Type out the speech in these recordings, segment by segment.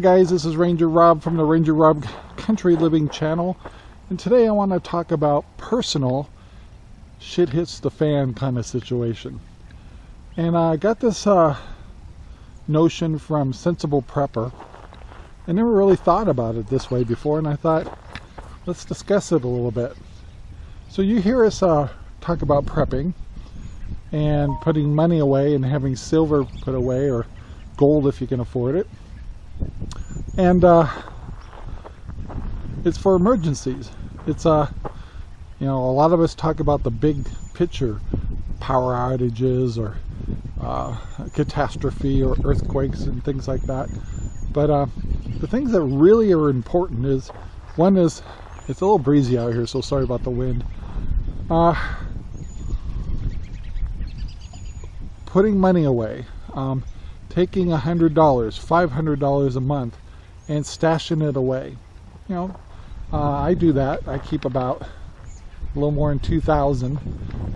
Hi guys, this is Ranger Rob from the Ranger Rob Country Living Channel, and today I want to talk about personal shit hits the fan kind of situation. And I got this notion from Sensible Prepper. I never really thought about it this way before, and I thought, let's discuss it a little bit. So you hear us talk about prepping and putting money away and having silver put away, or gold if you can afford it. And it's for emergencies. It's you know, a lot of us talk about the big picture, power outages or catastrophe or earthquakes and things like that. But the things that really are important is, one is, it's a little breezy out here, so sorry about the wind. Putting money away. Taking $100, $500 a month and stashing it away. You know, I do that. I keep about a little more than 2,000,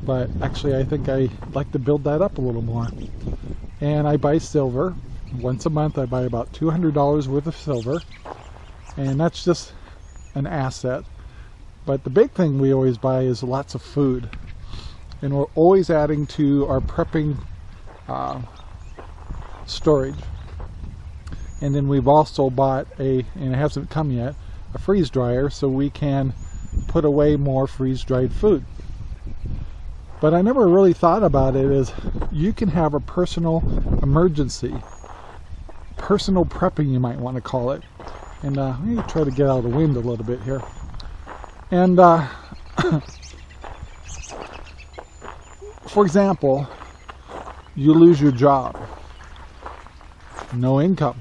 but actually I think I like to build that up a little more. And I buy silver. Once a month I buy about $200 worth of silver, and that's just an asset. But the big thing we always buy is lots of food, and we're always adding to our prepping storage. And then we've also bought a, and it hasn't come yet, a freeze dryer, so we can put away more freeze-dried food. But I never really thought about it as, you can have a personal emergency, personal prepping you might want to call it. And let me try to get out of the wind a little bit here. And for example, you lose your job. No income.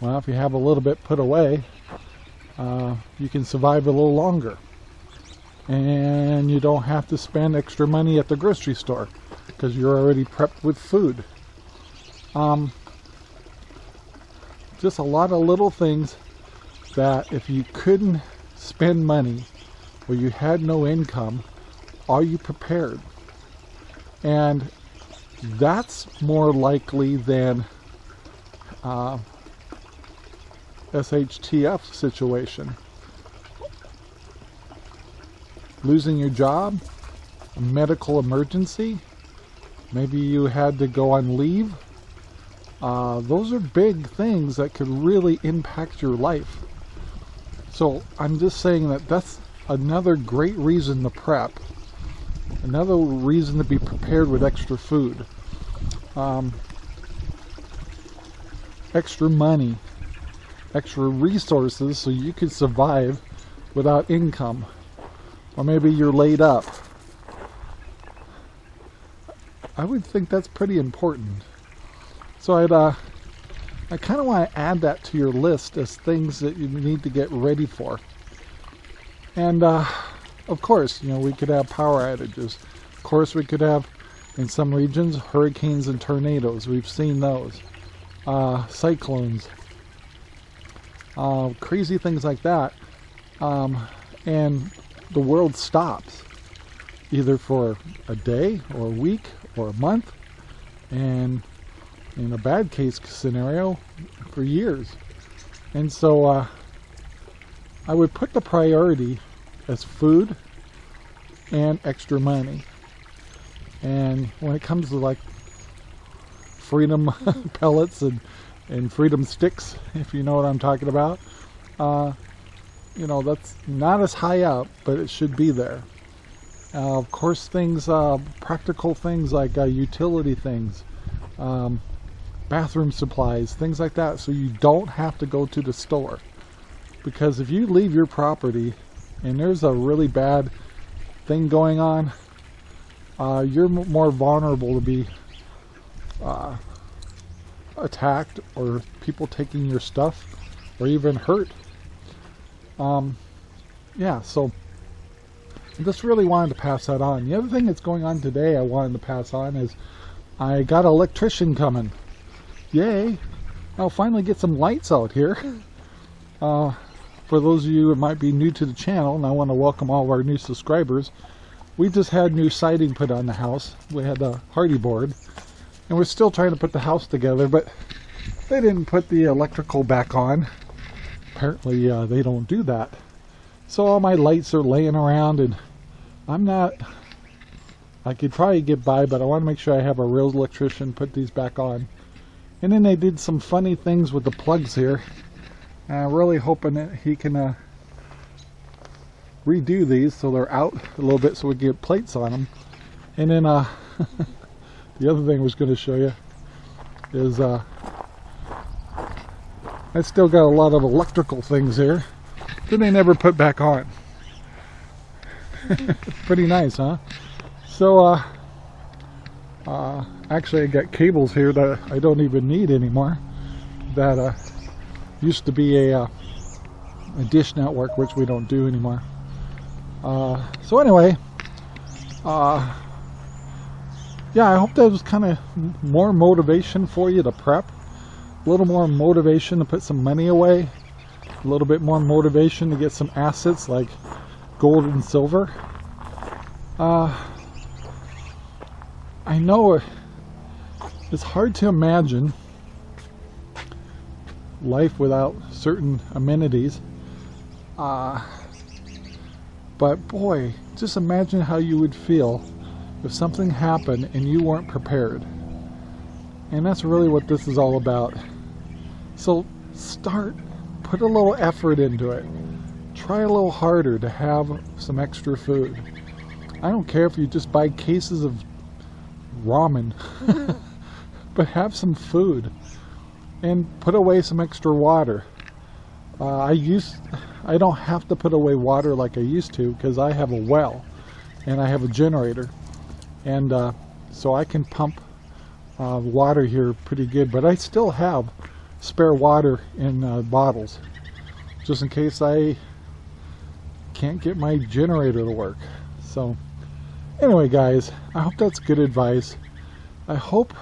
Well, if you have a little bit put away, you can survive a little longer, and you don't have to spend extra money at the grocery store because you're already prepped with food. Just a lot of little things that if you couldn't spend money or you had no income, are you prepared? And that's more likely than SHTF situation. Losing your job, a medical emergency, maybe you had to go on leave. Those are big things that could really impact your life. So I'm just saying that that's another great reason to prep, another reason to be prepared with extra food. Extra money, extra resources, so you could survive without income. Or maybe you're laid up. I would think that's pretty important. So I kind of want to add that to your list as things that you need to get ready for. And of course, you know, we could have power outages. Of course, we could have, in some regions, hurricanes and tornadoes. We've seen those. Cyclones, crazy things like that, and the world stops either for a day or a week or a month, and in a bad case scenario for years. And so I would put the priority as food and extra money. And when it comes to like freedom pellets and freedom sticks, if you know what I'm talking about, you know, that's not as high up, but it should be there. Of course, things, practical things like utility things, bathroom supplies, things like that, so you don't have to go to the store. Because if you leave your property and there's a really bad thing going on, you're more vulnerable to be attacked, or people taking your stuff, or even hurt. Yeah, so I just really wanted to pass that on. The other thing that's going on today I wanted to pass on is, I got an electrician coming. Yay! I'll finally get some lights out here. For those of you who might be new to the channel, and I want to welcome all of our new subscribers, we just had new siding put on the house. We had a hardy board. And we're still trying to put the house together, but They didn't put the electrical back on. Apparently they don't do that. So all my lights are laying around, and I could probably get by, but I want to make sure I have a real electrician put these back on. And then they did some funny things with the plugs here. I'm really hoping that he can redo these so they're out a little bit so we get plates on them. And then the other thing I was going to show you is I still got a lot of electrical things here that they never put back on. Pretty nice, huh? So actually I got cables here that I don't even need anymore, that used to be a dish network, which we don't do anymore. So anyway, yeah, I hope that was kind of more motivation for you to prep, a little more motivation to put some money away, a little bit more motivation to get some assets like gold and silver. I know it's hard to imagine life without certain amenities, but boy, just imagine how you would feel if something happened and you weren't prepared. And that's really what this is all about. So put a little effort into it. Try a little harder to have some extra food. I don't care if you just buy cases of ramen, but have some food and put away some extra water. I don't have to put away water like I used to, because I have a well and I have a generator, and so I can pump water here pretty good. But I still have spare water in bottles, just in case I can't get my generator to work. So anyway, guys, I hope that's good advice. I hope,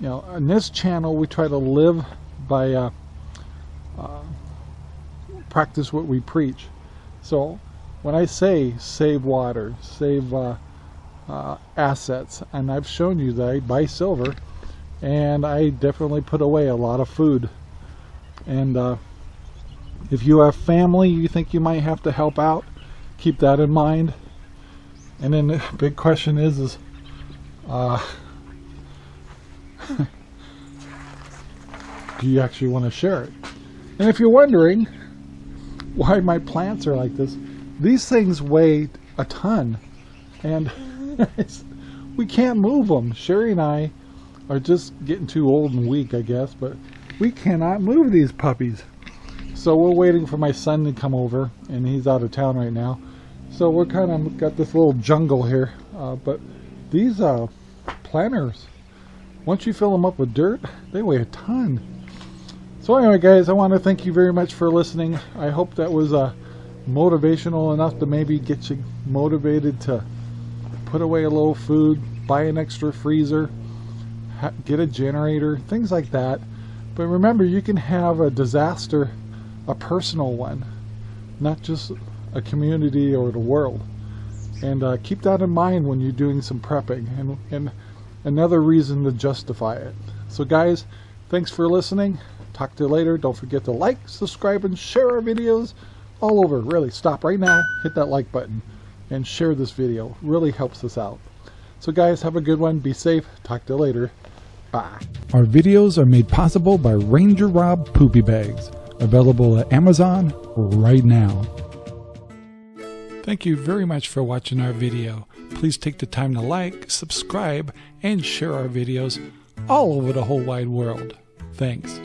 you know, on this channel we try to live by practice what we preach. So when I say save water, save assets, and I've shown you that I buy silver, and I definitely put away a lot of food. And if you have family you think you might have to help out, keep that in mind. And then the big question is do you actually want to share it? And if you're wondering why my plants are like this, these things weigh a ton, and we can't move them. Sherry and I are just getting too old and weak, I guess, but we cannot move these puppies. So we're waiting for my son to come over, and he's out of town right now. So we're kind of got this little jungle here, but these planters, once you fill them up with dirt, they weigh a ton. So anyway, guys, I want to thank you very much for listening. I hope that was motivational enough to maybe get you motivated to put away a little food, buy an extra freezer, get a generator, things like that. But remember, you can have a disaster, a personal one, not just a community or the world. And keep that in mind when you're doing some prepping, and another reason to justify it. So guys, thanks for listening. Talk to you later. Don't forget to like, subscribe, and share our videos all over. Really, stop right now, hit that like button, and share this video. Really helps us out. So guys, have a good one. Be safe. Talk to you later. Bye. Our videos are made possible by Ranger Rob Poopy Bags, available at Amazon right now. Thank you very much for watching our video. Please take the time to like, subscribe, and share our videos all over the whole wide world. Thanks.